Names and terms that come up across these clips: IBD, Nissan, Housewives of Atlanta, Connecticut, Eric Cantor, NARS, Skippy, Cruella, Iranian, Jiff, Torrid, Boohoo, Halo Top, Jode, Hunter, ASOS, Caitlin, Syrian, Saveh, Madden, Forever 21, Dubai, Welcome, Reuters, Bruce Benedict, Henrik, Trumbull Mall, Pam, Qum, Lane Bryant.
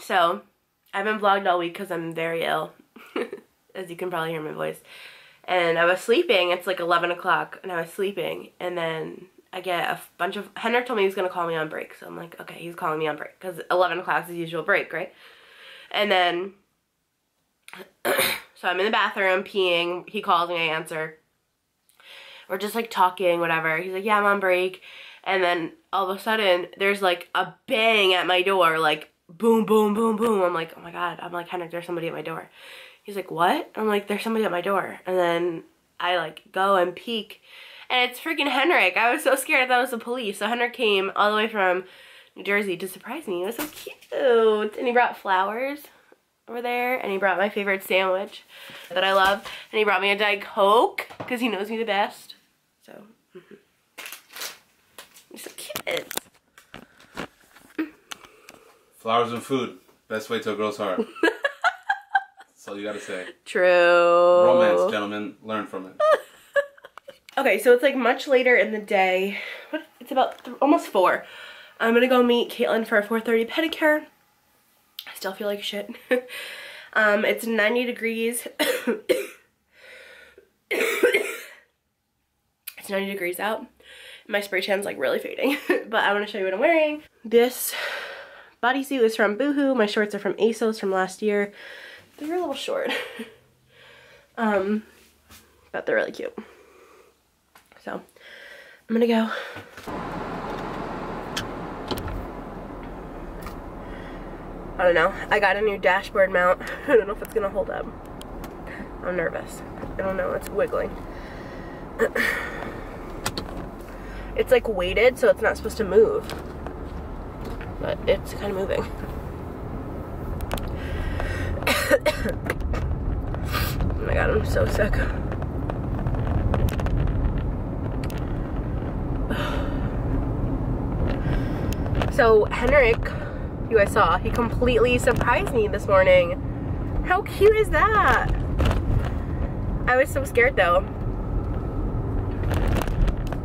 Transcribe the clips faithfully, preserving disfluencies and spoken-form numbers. So I've been vlogged all week because I'm very ill, as you can probably hear my voice. And I was sleeping. It's like eleven o'clock, and I was sleeping. And then I get a bunch of... Henrik told me he was going to call me on break. So I'm like, okay, he's calling me on break. Because eleven o'clock is the usual break, right? And then... so I'm in the bathroom peeing. He calls me. I answer. We're just like talking, whatever. He's like, yeah, I'm on break. And then all of a sudden, there's like a bang at my door. Like, boom, boom, boom, boom. I'm like, oh my God. I'm like, Henrik, there's somebody at my door. He's like, what? I'm like, there's somebody at my door. And then I like go and peek, and it's freaking Henrik. I was so scared. I thought it was the police. So Henrik came all the way from New Jersey to surprise me. It was so cute. And he brought flowers over there, and he brought my favorite sandwich that I love. And he brought me a Diet Coke because he knows me the best. So, mm-hmm. He's so cute. Flowers and food. Best way to a girl's heart. That's all you gotta say. True. Romance, gentlemen. Learn from it. Okay, so it's like much later in the day. What? It's about th almost four. I'm gonna go meet Caitlin for a four thirty pedicure. I still feel like shit. um, it's ninety degrees. It's ninety degrees out. My spray tan's like really fading. But I wanna show you what I'm wearing. This bodysuit is from Boohoo. My shorts are from ASOS from last year. They're a little short, um, but they're really cute. So I'm gonna go. I don't know. I got a new dashboard mount. I don't know if it's gonna hold up. I'm nervous. I don't know. It's wiggling. It's like weighted, so it's not supposed to move, but it's kind of moving. Oh my God, I'm so sick. So Henrik, you guys saw, he completely surprised me this morning. How cute is that? I was so scared though,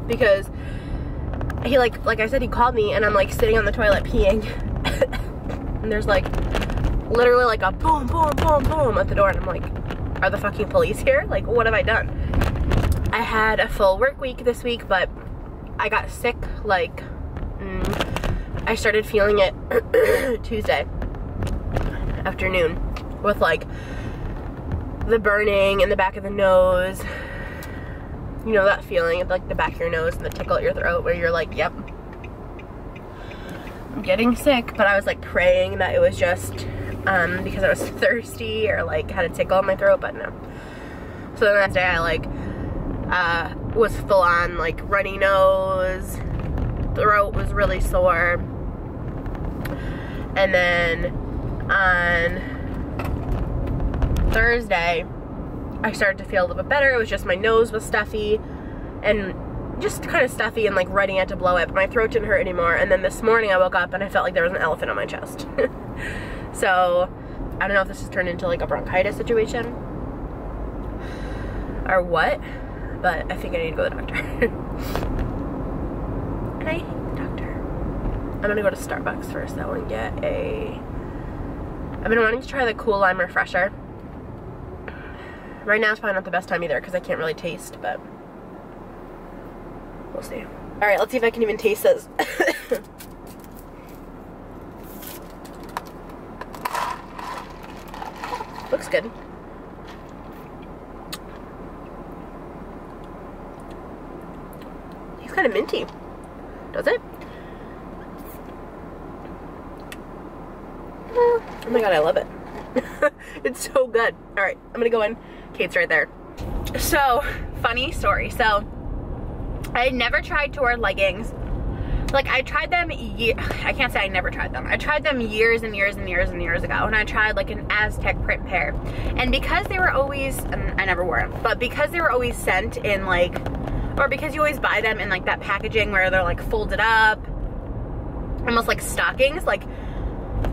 because he like like I said, he called me and I'm like sitting on the toilet peeing, and there's like literally like a boom, boom, boom, boom at the door, and I'm like, are the fucking police here? Like, what have I done? I had a full work week this week, but I got sick, like, mm, I started feeling it Tuesday afternoon with like the burning in the back of the nose. You know that feeling of like the back of your nose and the tickle at your throat where you're like, yep, I'm getting sick. But I was like praying that it was just Um, because I was thirsty or like had a tickle in my throat, but no. So the next day I like uh, was full on like runny nose, throat was really sore, and then on Thursday I started to feel a little bit better. It was just my nose was stuffy and just kind of stuffy and like ready to blow it, but my throat didn't hurt anymore. And then this morning I woke up and I felt like there was an elephant on my chest. So, I don't know if this has turned into like a bronchitis situation or what, but I think I need to go to the doctor. And I hate the doctor. I'm gonna go to Starbucks first though and get a... I've been wanting to try the Cool Lime Refresher. Right now it's probably not the best time either because I can't really taste, but we'll see. Alright, let's see if I can even taste this. Looks good. He's kind of minty. Does it? Oh my God, I love it. It's so good. All right, I'm gonna go in. Kate's right there. So, funny story. So, I had never tried to wear leggings. Like, I tried them, ye I can't say I never tried them. I tried them years and years and years and years ago, and I tried like an Aztec print pair. And because they were always, and I never wore them, but because they were always sent in like, or because you always buy them in like that packaging where they're like folded up, almost like stockings, like,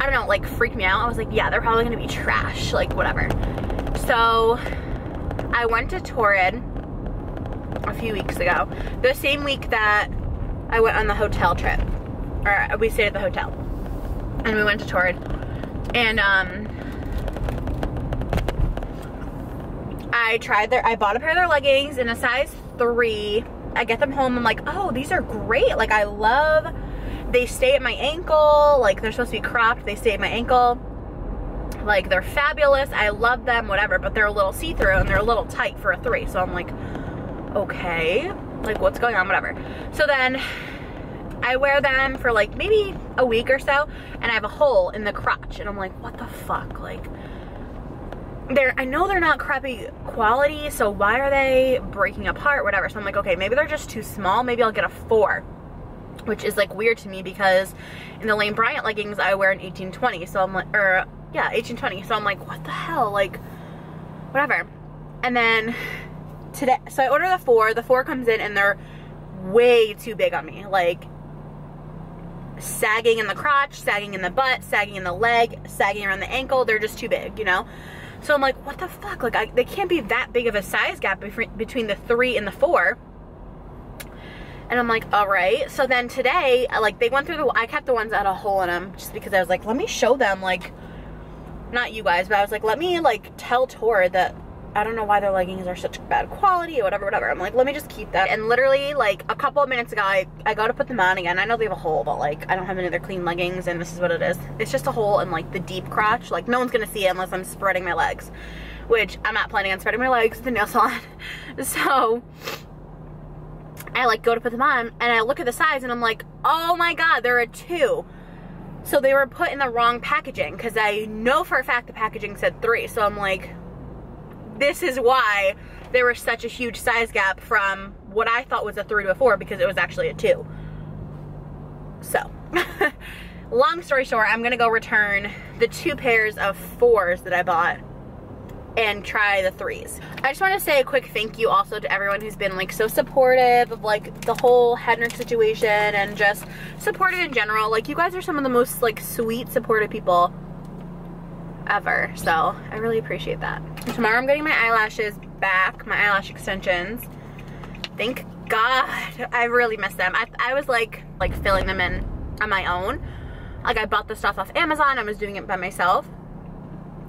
I don't know, like freaked me out. I was like, yeah, they're probably gonna be trash, like whatever. So I went to Torrid a few weeks ago, the same week that I went on the hotel trip, or we stayed at the hotel, and we went to Torrid, And um, I tried their, I bought a pair of their leggings in a size three. I get them home, I'm like, oh, these are great. Like, I love, they stay at my ankle. Like, they're supposed to be cropped, they stay at my ankle. Like, they're fabulous, I love them, whatever, but they're a little see-through and they're a little tight for a three. So I'm like, okay, like, what's going on, whatever. So then I wear them for like maybe a week or so, and I have a hole in the crotch, and I'm like, what the fuck? Like, they're, I know they're not crappy quality, so why are they breaking apart, whatever. So I'm like, okay, maybe they're just too small, maybe I'll get a four. Which is like weird to me, because in the Lane Bryant leggings I wear an eighteen twenty, so I'm like, or yeah, eighteen twenty, so I'm like, what the hell, like, whatever. And then today, so I order the four, the four comes in and they're way too big on me, like sagging in the crotch, sagging in the butt, sagging in the leg, sagging around the ankle, they're just too big, you know. So I'm like, what the fuck, like, I, they can't be that big of a size gap between the three and the four. And I'm like, all right. So then today, like, they went through the, I kept the ones that had a hole in them just because I was like, let me show them, like, not you guys, but I was like, let me, like, tell Torrid that I don't know why their leggings are such bad quality or whatever, whatever. I'm like, let me just keep that. And literally, like, a couple of minutes ago, I, I got to put them on again. I know they have a hole, but, like, I don't have any other clean leggings, and this is what it is. It's just a hole in, like, the deep crotch. Like, no one's going to see it unless I'm spreading my legs, which I'm not planning on spreading my legs at the nail salon. So I, like, go to put them on, and I look at the size, and I'm like, oh, my God, they're a two. So they were put in the wrong packaging, because I know for a fact the packaging said three. So I'm like, this is why there was such a huge size gap from what I thought was a three to a four, because it was actually a two. So, long story short, I'm going to go return the two pairs of fours that I bought and try the threes. I just want to say a quick thank you also to everyone who's been, like, so supportive of, like, the whole Henrik situation and just supportive in general. Like, you guys are some of the most, like, sweet, supportive people ever, so I really appreciate that. Tomorrow I'm getting my eyelashes back, my eyelash extensions. Thank God. I really miss them. I, I was like like filling them in on my own. Like, I bought the stuff off Amazon, I was doing it by myself.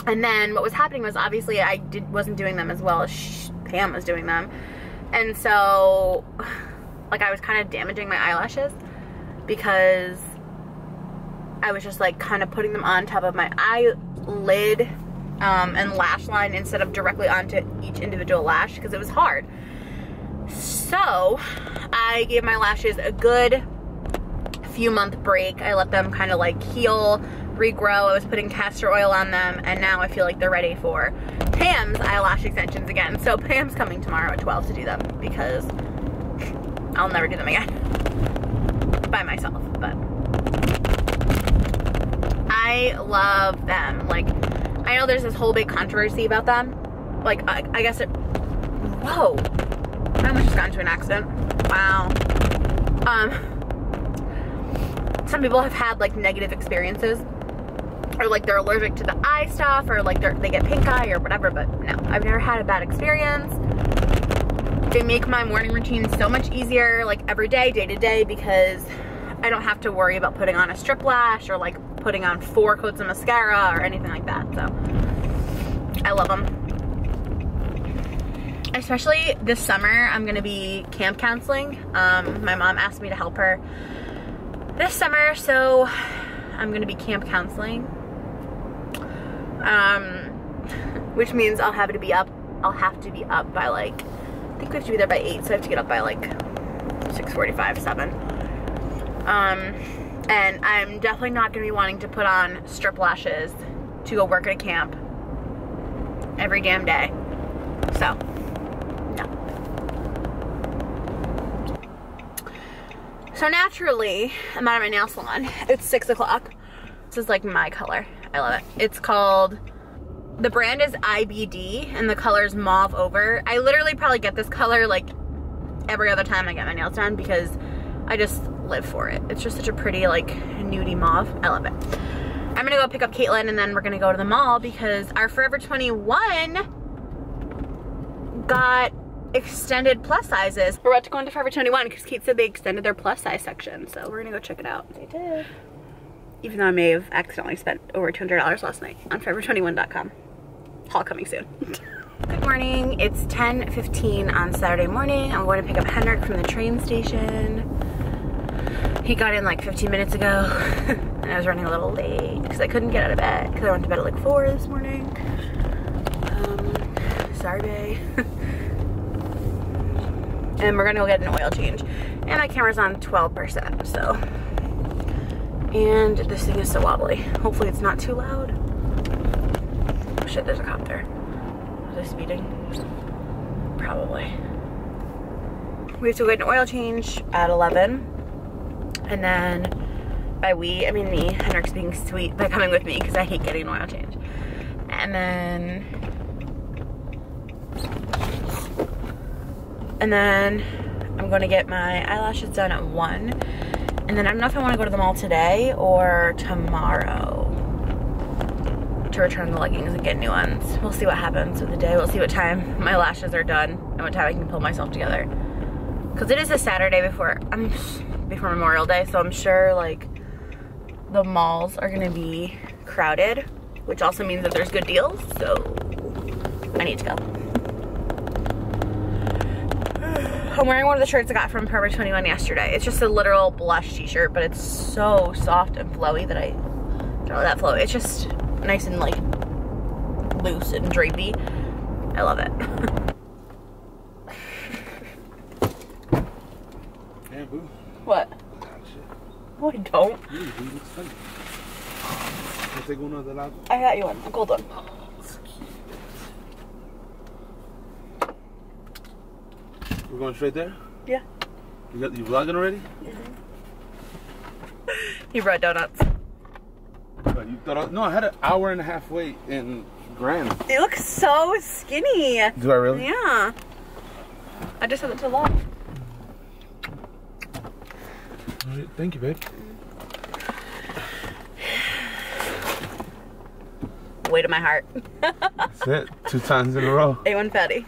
And then what was happening was, obviously I did wasn't doing them as well as she, Pam was doing them, and so, like, I was kind of damaging my eyelashes because I was just, like, kind of putting them on top of my eye lid um, and lash line instead of directly onto each individual lash, because it was hard. So I gave my lashes a good few month break. I let them kind of, like, heal, regrow. I was putting castor oil on them, and now I feel like they're ready for Pam's eyelash extensions again. So Pam's coming tomorrow at twelve to do them, because I'll never do them again by myself. But I love them. Like, I know there's this whole big controversy about them. Like, I, I guess it, whoa, I almost just got into an accident. Wow. Um, some people have had, like, negative experiences, or, like, they're allergic to the eye stuff, or, like, they're, they get pink eye or whatever, but no, I've never had a bad experience. They make my morning routine so much easier, like, every day, day to day, because I don't have to worry about putting on a strip lash or, like, putting on four coats of mascara or anything like that. So I love them. Especially this summer, I'm gonna be camp counseling. Um, my mom asked me to help her this summer, so I'm gonna be camp counseling, um, which means I'll have to be up. I'll have to be up by, like, I think we have to be there by eight, so I have to get up by, like, six forty-five, seven. Um, And I'm definitely not going to be wanting to put on strip lashes to go work at a camp every damn day. So, no. So naturally, I'm out of my nail salon. It's six o'clock. This is, like, my color. I love it. It's called, the brand is I B D, and the color is Mauve Over. I literally probably get this color, like, every other time I get my nails done, because I just live for it. It's just such a pretty, like, nudie mauve. I love it. I'm gonna go pick up Caitlin, and then we're gonna go to the mall, because our Forever twenty-one got extended plus sizes. We're about to go into Forever twenty-one because Kate said they extended their plus size section, so we're gonna go check it out. They did. even though I may have accidentally spent over two hundred dollars last night on forever twenty-one dot com. Haul coming soon. Good morning, it's ten fifteen on Saturday morning. I'm going to pick up Henrik from the train station. He got in like fifteen minutes ago, and I was running a little late because I couldn't get out of bed because I went to bed at like four this morning. Um, sorry, babe. And we're gonna go get an oil change. And my camera's on twelve percent, so. And this thing is so wobbly. Hopefully it's not too loud. Oh shit, there's a cop there. Are they speeding? Probably. We have to go get an oil change at eleven. And then, by we, I mean me, Henrik's being sweet by coming with me because I hate getting an oil change. And then, And then I'm going to get my eyelashes done at one. And then I don't know if I want to go to the mall today or tomorrow to return the leggings and get new ones. We'll see what happens with the day. We'll see what time my lashes are done and what time I can pull myself together. Because it is a Saturday before um, before Memorial Day, so I'm sure like the malls are going to be crowded, which also means that there's good deals. So I need to go. I'm wearing one of the shirts I got from Forever twenty-one yesterday. It's just a literal blush t-shirt, but it's so soft and flowy that I don't know that flow. It's just nice and like loose and drapey. I love it. Hey, boo. What? Oh, I don't. I got you one, a gold one. We're going straight there? Yeah. You got you vlogging already? Mm-hmm. He brought donuts. But you thought I, no, I had an hour and a half wait in Grand. It looks so skinny. Do I really? Yeah. I just had it too long. All right, thank you, babe. Weight of my heart. That's it. Two times in a row. A one fatty.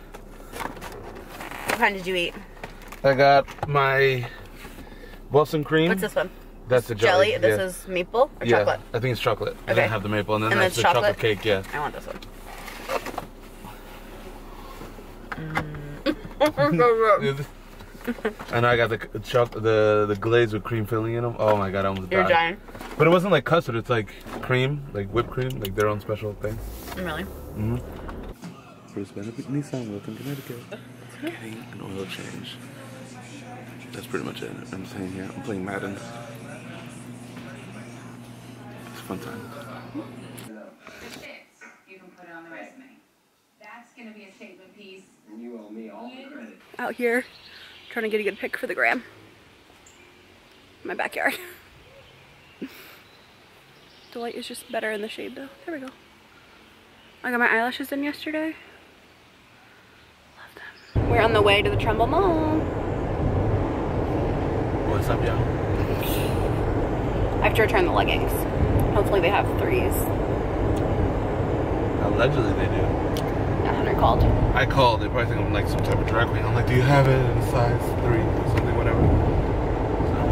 What kind did you eat? I got my balsam cream. What's this one? That's the jelly. jelly. This yeah. is maple or yeah, chocolate? I think it's chocolate. Okay. I didn't have the maple, and then and that's the chocolate. chocolate cake. Yeah. I want this one. Mm. And I got the chocolate, the the glaze with cream filling in them. Oh my god, I almost You're died. You're dying. But it wasn't like custard. It's like cream, like whipped cream, like their own special thing. Really? Mhm. Bruce Benedict, Nissan, Welcome, Connecticut. Getting an oil change. That's pretty much it. I'm sitting here. I'm playing Madden. It's fun time. The fix, you can put it on the resume. That's going to be a statement piece. And you owe me all the credit. Out here, trying to get a good pick for the gram. My backyard. The light is just better in the shade, though. There we go. I got my eyelashes done yesterday. We're on the way to the Trumbull Mall. What's up, y'all? I have to return the leggings. Hopefully they have threes. Allegedly they do. Yeah, Hunter called. I called. They probably think I'm like some type of drag queen. I'm like, do you have it in size three or something, whatever. So,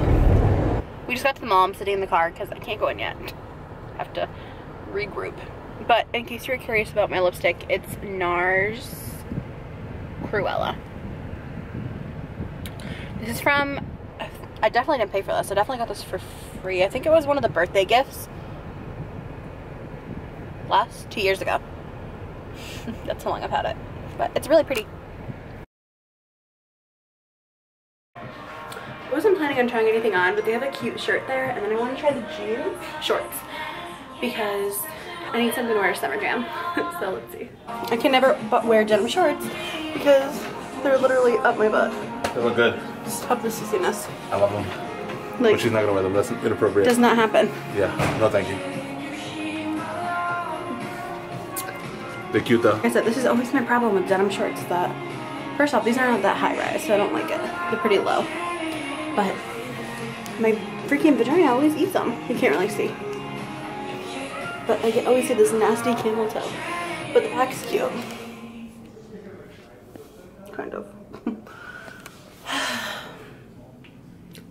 like, we just got to the mall. I'm sitting in the car because I can't go in yet. I have to regroup. But in case you're curious about my lipstick, it's NARS. Cruella. This is from, I definitely didn't pay for this. I definitely got this for free. I think it was one of the birthday gifts last two years ago. That's how long I've had it. But it's really pretty. I wasn't planning on trying anything on, but they have a cute shirt there. And then I want to try the jeans shorts because I need something to wear to summer jam. So let's see. I can never but wear denim shorts because they're literally up my butt. They look good. Stop the sissiness. I love them. Like, but she's not gonna wear them. That's inappropriate. Does not happen. Yeah. No, thank you. They're cute though. Like I said, this is always my problem with denim shorts. That first off, these aren't that high rise, so I don't like it. They're pretty low. But my freaking vagina always eats them. You can't really see. But I can always see this nasty camel toe. But the back's cute. Kind of.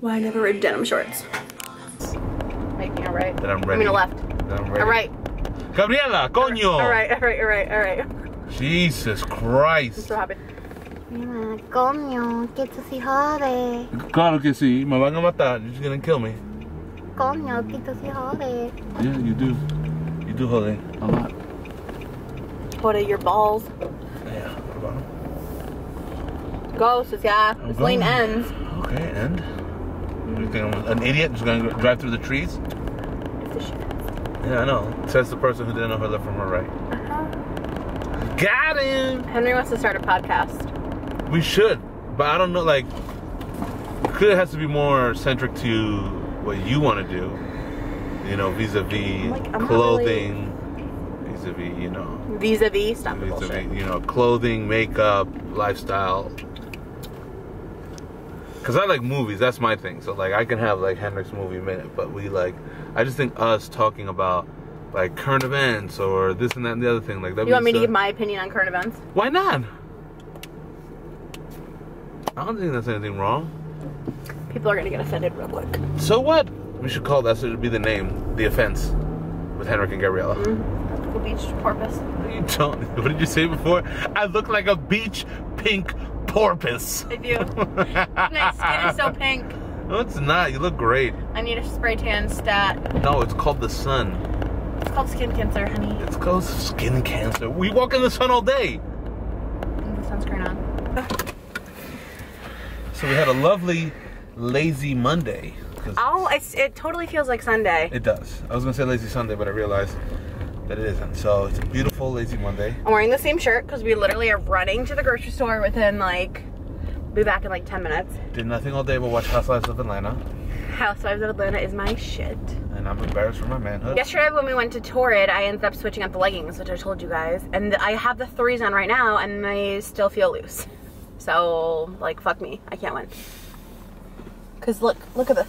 Why I never wear denim shorts. Making a right. That I'm ready. I mean, a left. That I'm ready. All right. Gabriela, coño. All right, all right, all right, all right. Jesus Christ. I'm so happy. Mira, coño, que tú sí jode. Claro que sí. Me van a matar. You're just gonna kill me. Coño, que tú sí jode. Yeah, you do. You do jode a lot. Jode your balls. Yeah, what about them? Go, so yeah, this lane ends. Okay, end. You think I'm an idiot just gonna drive through the trees? It's a shit. Yeah, I know. It says the person who didn't know her left from her right. Uh-huh. Got him! Henry wants to start a podcast. We should, but I don't know, like, it clearly has to be more centric to what you want to do. You know, vis-a-vis like, clothing, vis-a-vis, really... -vis, you know. Vis-a-vis, -vis, stop vis -vis, the bullshit. You know, clothing, makeup, lifestyle. Cause I like movies, that's my thing. So like I can have like Henrik's movie minute, but we like, I just think us talking about like current events or this and that and the other thing. Like that. You want me to give my opinion on current events? Why not? I don't think that's anything wrong. People are gonna get offended real quick. So what? We should call that, so it'd be the name, The Offense, with Henrik and Gabriela. Mm-hmm. Beach porpoise. You don't, what did you say before? I look like a beach pink porpoise. I do. My skin is so pink. No, it's not. You look great. I need a spray tan stat. No, it's called the sun. It's called skin cancer, honey. It's called skin cancer. We walk in the sun all day. And the sunscreen on. So we had a lovely, lazy Monday. Oh, it's, it totally feels like Sunday. It does. I was going to say lazy Sunday, but I realized that it isn't. So it's a beautiful lazy Monday. I'm wearing the same shirt because we literally are running to the grocery store within like, be back in like ten minutes. Did nothing all day but watch Housewives of Atlanta. Housewives of Atlanta is my shit. And I'm embarrassed for my manhood. Yesterday when we went to Torrid, I ended up switching up the leggings, which I told you guys. And I have the threes on right now and they still feel loose. So like, fuck me, I can't win. Cause look, look at this.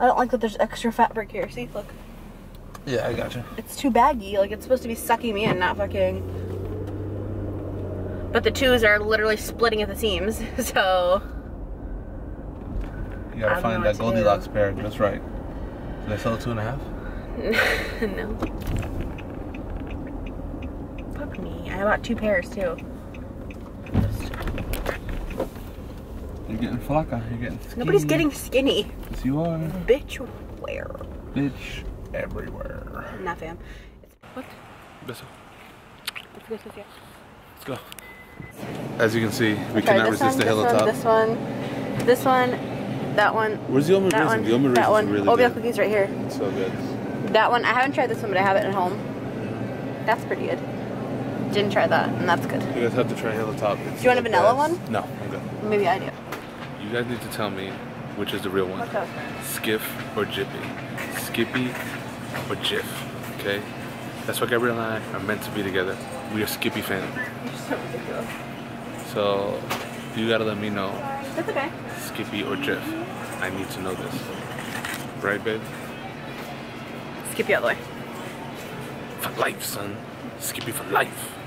I don't like that there's extra fabric here, see, look. Yeah, I gotcha. It's too baggy. Like, it's supposed to be sucking me in, not fucking. But the twos are literally splitting at the seams, so. You gotta find that Goldilocks pair. That's right. Did I sell a two and a half? No. Fuck me. I bought two pairs, too. Just... You're getting flocka. You're getting skinny. Nobody's getting skinny. Yes, you are. Bitch, where? Bitch. Everywhere. Not fam. What? Let's go. As you can see, we okay, cannot resist one, the Halo Top. This one, this one, that one. Where's the Oma Reason? The Oma Reason is really good. Oatmeal cookies right here. It's so good. That one, I haven't tried this one, but I have it at home. That's pretty good. Didn't try that, and that's good. You guys have to try Halo Top. It's do you want a vanilla best. One? No, I'm good. Maybe I do. You guys need to tell me which is the real one. What's up? Skiff or Jiffy? Skippy or Jiff, okay? That's why Gabriela and I are meant to be together. We are Skippy fans. You're so ridiculous. So, you gotta let me know. That's okay. Skippy or Jiff. I need to know this. Right, babe? Skippy all the way. For life, son. Skippy for life.